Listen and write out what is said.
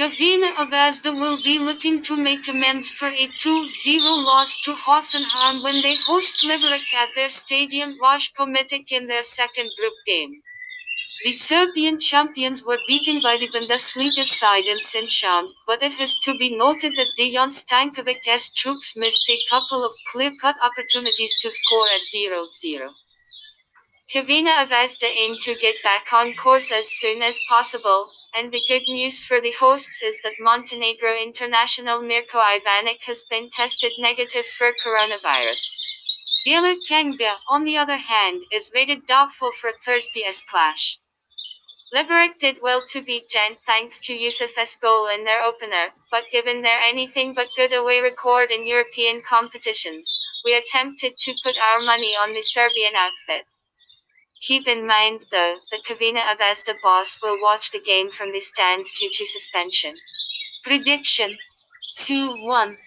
Crvena Zvezda will be looking to make amends for a 2-0 loss to Hoffenheim when they host Liberec at their stadium Vrš Komitek in their second group game. The Serbian champions were beaten by the Bundesliga side in Senšan, but it has to be noted that Dejan Stankovic's troops missed a couple of clear-cut opportunities to score at 0-0. Crvena Zvezda aim to get back on course as soon as possible, and the good news for the hosts is that Montenegro international Mirko Ivanic has been tested negative for coronavirus. Diallo Kengbe, on the other hand, is rated doubtful for Thursday's clash. Liberec did well to beat Gent thanks to Yusuf's goal in their opener, but given their anything but good away record in European competitions, we are tempted to put our money on the Serbian outfit. Keep in mind, though, that Crvena Zvezda boss will watch the game from the stands due to suspension. Prediction 2-1.